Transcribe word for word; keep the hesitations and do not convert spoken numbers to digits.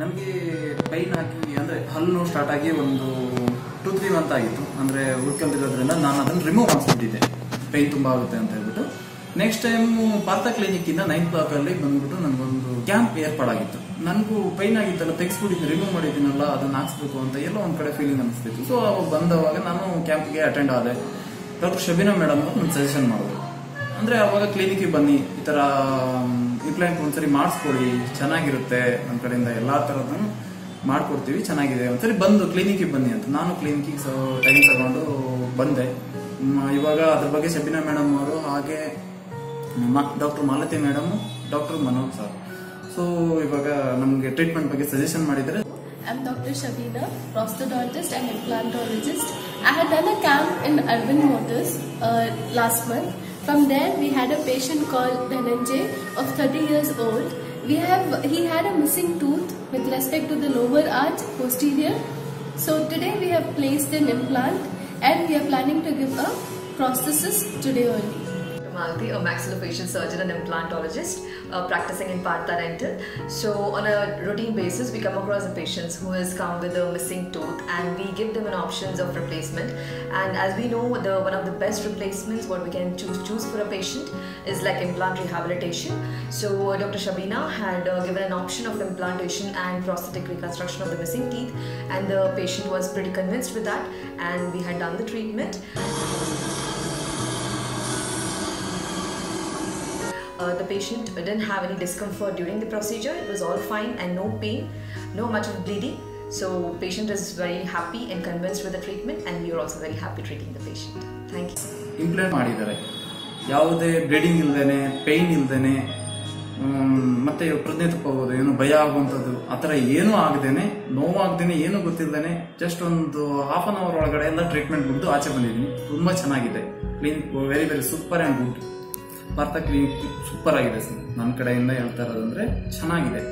ನಮಗೆ ಪೈನ್ ಆಗಿ ಅಂದರೆ ಹಲ್ಲು ಸ್ಟಾರ್ಟ್ ಆಗಿ ಒಂದು ಟೂ ತ್ರೀ ಮಂತ್ ಆಗಿತ್ತು, ಅಂದರೆ ಉಳ್ಕೊಂಡಿರೋದ್ರಿಂದ ನಾನು ಅದನ್ನು ರಿಮೂವ್ ಮಾಡಿಸ್ಬಿಟ್ಟಿದ್ದೆ, ಪೈನ್ ತುಂಬ ಆಗುತ್ತೆ ಅಂತ ಹೇಳ್ಬಿಟ್ಟು. ನೆಕ್ಸ್ಟ್ ಟೈಮು ಪಾರ್ಥ ಕ್ಲಿನಿಕ್ಕಿಂದ ನೈನ್ ಬ್ಲಾಕಲ್ಲಿ ಬಂದ್ಬಿಟ್ಟು ನನಗೊಂದು ಕ್ಯಾಂಪ್ ಏರ್ಪಾಡಾಗಿತ್ತು. ನನಗೂ ಪೈನ್ ಆಗಿತ್ತಲ್ಲ, ತೆಗೆಸ್ಬಿಟ್ಟಿದ್ದು ರಿಮೂವ್ ಮಾಡಿದ್ದೀನಲ್ಲ, ಅದನ್ನು ಹಾಕ್ಸ್ಬೇಕು ಅಂತ ಎಲ್ಲೋ ಒಂದು ಕಡೆ ಫೀಲಿಂಗ್ ಅನಿಸ್ತಿತ್ತು. ಸೊ ಅವಾಗ ಬಂದವಾಗ ನಾನು ಕ್ಯಾಂಪ್ಗೆ ಅಟೆಂಡ್ ಆದೆ. ಡಾಕ್ಟರ್ ಶಬೀನಾ ಮೇಡಮ್ ಅವರು ನನ್ನ ಸಜೆಷನ್ ಮಾಡಿದ್ರು, ಅಂದರೆ ಅವಾಗ ಕ್ಲಿನಿಕ್ಕಿಗೆ ಬನ್ನಿ, ಈ ಥರ ಇಂಪ್ಲಾಂಟ್ ಒಂದ್ಸರಿ ಮಾಡಿಸ್ಕೊಳ್ಳಿ, ಚೆನ್ನಾಗಿರುತ್ತೆ, ನನ್ನ ಕಡೆಯಿಂದ ಎಲ್ಲ ಥರದನ್ನು ಮಾಡಿಕೊಡ್ತೀವಿ, ಚೆನ್ನಾಗಿದೆ, ಒಂದ್ಸರಿ ಬಂದು ಕ್ಲಿನಿಕ್ಕಿಗೆ ಬನ್ನಿ ಅಂತ. ನಾನು ಕ್ಲಿನಿಕ್ಕಿಗೆ ಸೊ ಟೈಮ್ ತಗೊಂಡು ಬಂದೆ. ಇವಾಗ ಅದ್ರ ಬಗ್ಗೆ ಶಬೀನಾ ಮೇಡಮ್ ಅವರು ಹಾಗೆ doctor Malathi madam, doctor Manoj sir, so ಇವಾಗ ನಮಗೆ ಟ್ರೀಟ್ಮೆಂಟ್ ಬಗ್ಗೆ ಸಜೆಷನ್ ಮಾಡಿದರೆ. I am Doctor Shabina, prosthodontist and implantologist. I had done a camp in Urban Motors uh, last month. From there, we had a patient called Dhananjay of thirty years old. We have he had a missing tooth with respect to the lower arch posterior. So today we have placed an implant and we are planning to give a prosthesis today only. A maxillofacial surgeon and implantologist uh, practicing in Partha Dental. So on a routine basis, we come across patients who has come with a missing tooth and we give them an options of replacement. And as we know, the one of the best replacements what we can choose choose for a patient is like implant rehabilitation. So uh, Doctor Shabina had uh, given an option of implantation and prosthetic reconstruction of the missing teeth, and the patient was pretty convinced with that, and we had done the treatment. Uh, the patient didn't have any discomfort during the procedure. It was all fine and no pain, no much of bleeding. So patient is very happy and convinced with the treatment, and we are also very happy treating the patient. Thank you. Implant ಮಾಡಿದ್ದಾರೆ, ಯಾವುದೇ bleeding ಇಲ್ಲದೇನೆ, pain ಇಲ್ಲದೇನೆ, ಮತ್ತೆ ಪ್ರಜ್ಞೆ ತಪ್ಪಾಗೋದು, ಏನು ಭಯ ಆಗುವಂಥದ್ದು ಆ ಥರ ಏನೂ ಆಗದೇನೆ, ನೋವಾಗದೇನೆ, ಏನೂ ಗೊತ್ತಿಲ್ಲದೇನೆ ಜಸ್ಟ್ ಒಂದು ಹಾಫ್ ಅನ್ ಅವರ್ ಒಳಗಡೆ ಎಲ್ಲ ಟ್ರೀಟ್ಮೆಂಟ್ ಮುಗಿದು ಆಚೆ ಬಂದಿದ್ದೀನಿ. ತುಂಬ ಚೆನ್ನಾಗಿದೆ clinic, very very super and good. Partha clinic super ಆಗಿದೆ ಸರ್, ನನ್ನ ಕಡೆಯಿಂದ ಹೇಳ್ತಾ ಇರೋದಂದ್ರೆ ಚೆನ್ನಾಗಿದೆ.